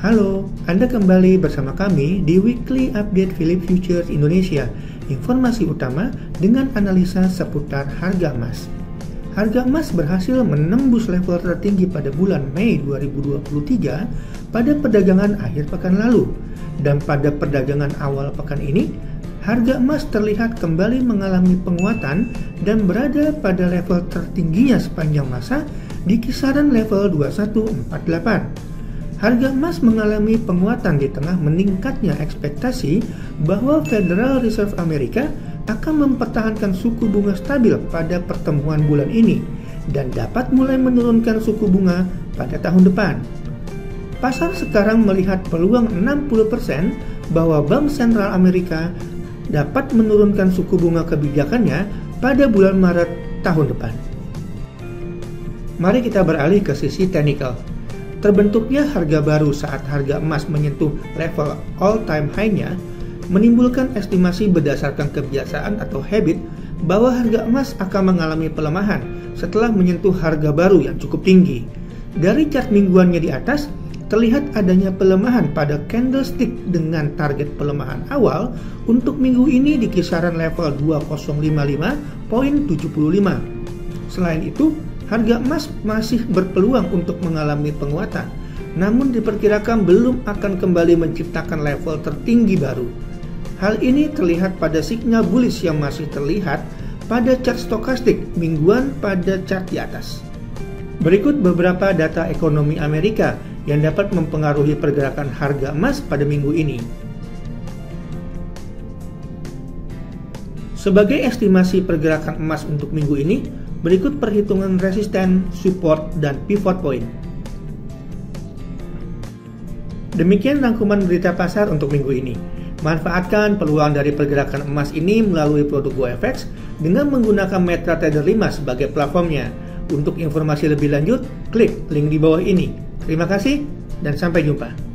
Halo, Anda kembali bersama kami di Weekly Update Philip Futures Indonesia. Informasi utama dengan analisa seputar harga emas. Harga emas berhasil menembus level tertinggi pada bulan Mei 2023 pada perdagangan akhir pekan lalu. Dan pada perdagangan awal pekan ini, harga emas terlihat kembali mengalami penguatan dan berada pada level tertingginya sepanjang masa di kisaran level 2148. Harga emas mengalami penguatan di tengah meningkatnya ekspektasi bahwa Federal Reserve Amerika akan mempertahankan suku bunga stabil pada pertemuan bulan ini dan dapat mulai menurunkan suku bunga pada tahun depan. Pasar sekarang melihat peluang 60% bahwa Bank Sentral Amerika dapat menurunkan suku bunga kebijakannya pada bulan Maret tahun depan. Mari kita beralih ke sisi teknikal. Terbentuknya harga baru saat harga emas menyentuh level all-time high-nya menimbulkan estimasi berdasarkan kebiasaan atau habit bahwa harga emas akan mengalami pelemahan setelah menyentuh harga baru yang cukup tinggi. Dari chart mingguannya di atas, terlihat adanya pelemahan pada candlestick dengan target pelemahan awal untuk minggu ini di kisaran level 2055.75. Selain itu, harga emas masih berpeluang untuk mengalami penguatan, namun diperkirakan belum akan kembali menciptakan level tertinggi baru. Hal ini terlihat pada signal bullish yang masih terlihat pada chart stokastik mingguan pada chart di atas. Berikut beberapa data ekonomi Amerika yang dapat mempengaruhi pergerakan harga emas pada minggu ini. Sebagai estimasi pergerakan emas untuk minggu ini, berikut perhitungan resisten, support, dan pivot point. Demikian rangkuman berita pasar untuk minggu ini. Manfaatkan peluang dari pergerakan emas ini melalui produk GoFX dengan menggunakan MetaTrader 5 sebagai platformnya. Untuk informasi lebih lanjut, klik link di bawah ini. Terima kasih dan sampai jumpa.